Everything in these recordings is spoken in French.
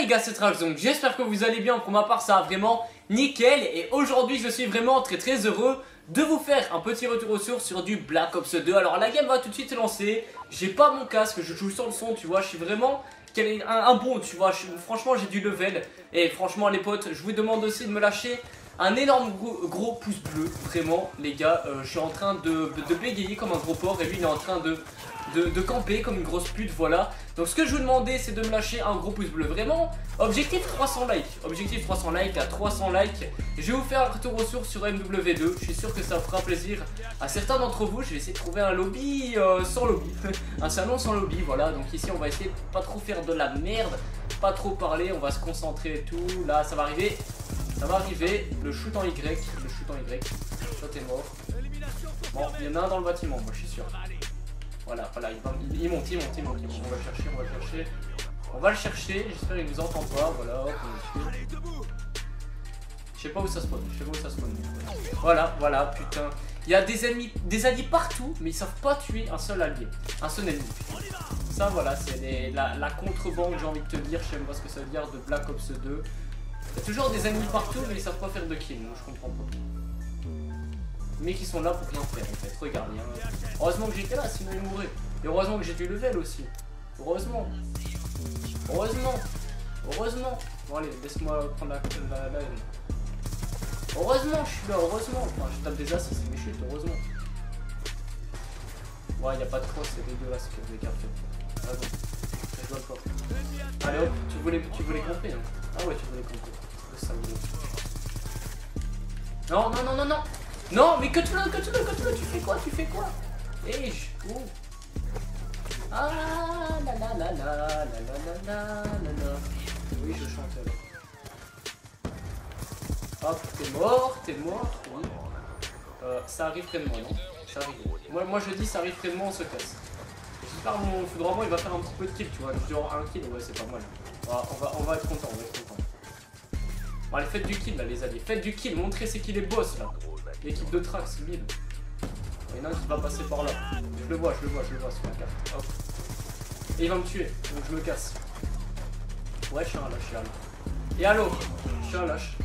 les gars, c'est Trax, donc j'espère que vous allez bien. Pour ma part, ça va vraiment nickel. Et aujourd'hui, je suis vraiment très heureux de vous faire un petit retour aux sources sur du Black Ops 2. Alors la game va tout de suite se lancer. J'ai pas mon casque, je joue sans le son, tu vois. Je suis vraiment un bon, tu vois. Franchement, j'ai du level. Et franchement, les potes, je vous demande aussi de me lâcher un énorme gros pouce bleu. Vraiment, les gars, je suis en train de bégayer comme un gros porc. Et lui, il est en train de camper comme une grosse pute, voilà. Donc ce que je vous demandais, c'est de me lâcher un gros pouce bleu. Vraiment, objectif 300 likes. Objectif 300 likes, à 300 likes je vais vous faire un retour aux sources sur MW2. Je suis sûr que ça fera plaisir à certains d'entre vous. Je vais essayer de trouver un lobby sans lobby. Un salon sans lobby, voilà. Donc ici on va essayer de pas trop faire de la merde, pas trop parler, on va se concentrer et tout. Là ça va arriver. Ça va arriver, le shoot en Y. Le shoot en Y, toi t'es mort. Bon, il y en a un dans le bâtiment, moi je suis sûr. Voilà, voilà, il monte. On va le chercher, j'espère qu'il nous entend pas, voilà, hop, on le tue. Je sais pas où ça spawn. Voilà, voilà, putain. Il y a des ennemis, des alliés partout, mais ils savent pas tuer un seul allié, un seul ennemi. Ça, voilà, c'est la contrebande, j'ai envie de te dire, je sais même pas ce que ça veut dire, de Black Ops 2. Il y a toujours des ennemis partout, mais ils savent pas faire de kill, donc je comprends pas. Mais qui sont là pour rien faire en fait, regarde. Hein. Heureusement que j'étais là, sinon il mourrait. Et heureusement que j'ai du level aussi. Heureusement. Bon allez, laisse-moi prendre la haine. Heureusement, je suis là, heureusement. Enfin, je tape des as, c'est mes chutes, heureusement. Ouais, il n'y a pas de cross, c'est dégueulasse que je les cartes. Ah bon, je dois le corps. Allez hop, tu voulais camper, hein. Ah ouais, tu voulais camper. Le salaud. Non. Non mais que tu veux, tu fais quoi? Eh je... Oh. Ah la. Oui je chante là. Hop, t'es mort, oui. Ça arrive près de moi, non? Ça arrive. Moi je dis ça arrive près de moi, on se casse. J'espère que mon foudre en moi il va faire un petit peu de kill, tu vois, genre un kill, ouais c'est pas mal. Voilà, on va être content, Bon, allez faites du kill là les alliés, faites du kill, montrez c'est qui les boss là. L'équipe de Trax, 1000. Il y en a un qui va passer par là. Je le vois sur la carte. Hop. Et il va me tuer, donc je me casse. Ouais, je suis un lâche. Et allô, je suis un lâche.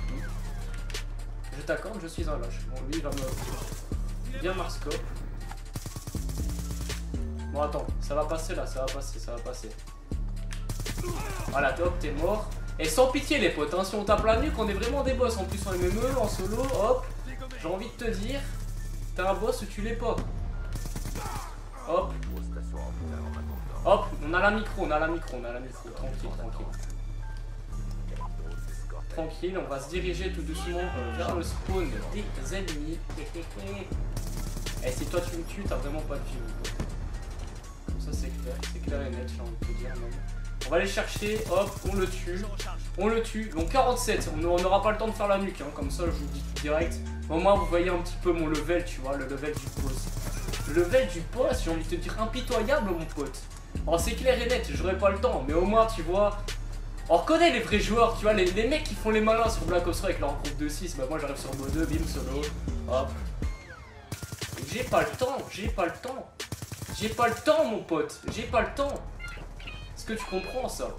Je t'accorde, je suis un lâche. Bon, lui, il va me... Bien Marscope. Bon, attends, ça va passer. Voilà, hop, t'es mort. Et sans pitié, les potes, hein, si on tape la nuque, on est vraiment des boss. En plus, en MME, en solo, hop. J'ai envie de te dire, t'es un boss ou tu l'es pas. Hop. Hop, on a la micro, tranquille. Tranquille, on va se diriger tout doucement vers le spawn des ennemis. Et si toi tu me tues, t'as vraiment pas de vie. Comme ça c'est clair et net, j'ai envie de te dire même. On va aller chercher, hop, on le tue, donc 47, on n'aura pas le temps de faire la nuque, hein. Comme ça je vous dis direct. Au moins vous voyez un petit peu mon level, tu vois, le level du boss. Le level du boss, j'ai envie de te dire impitoyable mon pote. Alors c'est clair et net, j'aurais pas le temps, mais au moins tu vois, on reconnaît les vrais joueurs, tu vois, les mecs qui font les malins sur Black Ops 3 avec leur groupe de 6, bah moi j'arrive sur mode 2, bim, solo, hop. J'ai pas le temps mon pote, j'ai pas le temps. Est-ce que tu comprends ça?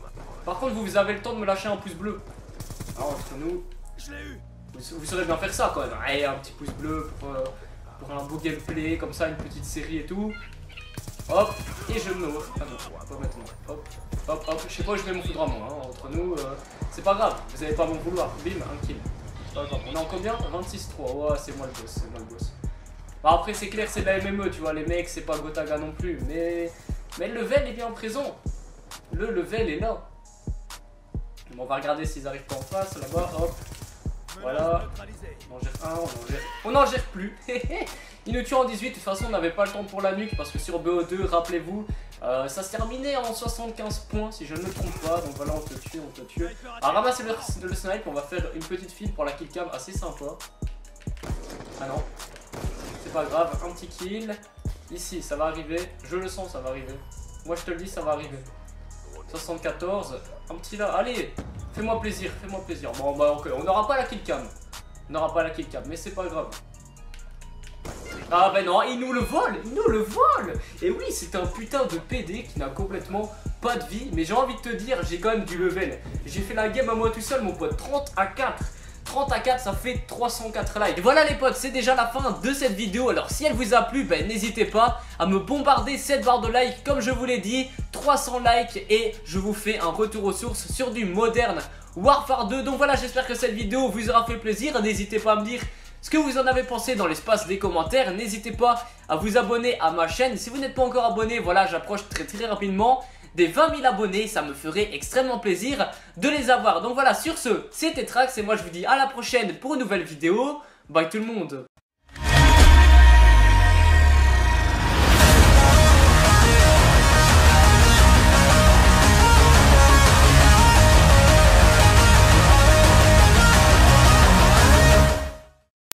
Par contre vous avez le temps de me lâcher un pouce bleu. Alors entre nous, je l'ai eu. Vous saurez bien faire ça quand même. Allez, un petit pouce bleu pour un beau gameplay, comme ça, une petite série et tout. Hop, et je me... Ah non, pas maintenant. Hop, je sais pas où je mets mon foudre à moi. Hein. Entre nous, c'est pas grave, vous avez pas bon vouloir. Bim, un kill. On est en combien? 26-3. Ouais, c'est moi le boss. Bah, après, c'est clair, c'est de la MME, tu vois, les mecs, c'est pas Gotaga non plus. Mais le level est bien présent. Le level est là. Bon, on va regarder s'ils arrivent pas en face, là-bas, hop. Voilà, on en gère un, on en gère plus. Il nous tue en 18, de toute façon on n'avait pas le temps pour la nuque parce que sur BO2, rappelez-vous, ça se terminait en 75 points si je ne me trompe pas. Donc voilà, on te tue. Alors ramasser le snipe, on va faire une petite file pour la killcam assez sympa. Ah non, c'est pas grave, un petit kill. Ici, ça va arriver, je le sens, ça va arriver. Moi je te le dis, ça va arriver. 74, un petit là, allez! Fais-moi plaisir. Bon, bah, ok, on n'aura pas la killcam, mais c'est pas grave. Ah, bah non, il nous le vole. Et oui, c'est un putain de PD qui n'a complètement pas de vie, mais j'ai envie de te dire, j'ai quand même du level. J'ai fait la game à moi tout seul, mon pote, 30 à 4. 30 à 4, ça fait 304 likes. Voilà les potes, c'est déjà la fin de cette vidéo. Alors si elle vous a plu, ben, n'hésitez pas à me bombarder cette barre de likes. Comme je vous l'ai dit, 300 likes et je vous fais un retour aux sources sur du Modern Warfare 2. Donc voilà, j'espère que cette vidéo vous aura fait plaisir. N'hésitez pas à me dire ce que vous en avez pensé dans l'espace des commentaires. N'hésitez pas à vous abonner à ma chaîne. Si vous n'êtes pas encore abonné, voilà, j'approche très rapidement des 20 000 abonnés, ça me ferait extrêmement plaisir de les avoir. Donc voilà, sur ce, c'était Trax et moi je vous dis à la prochaine pour une nouvelle vidéo. Bye tout le monde!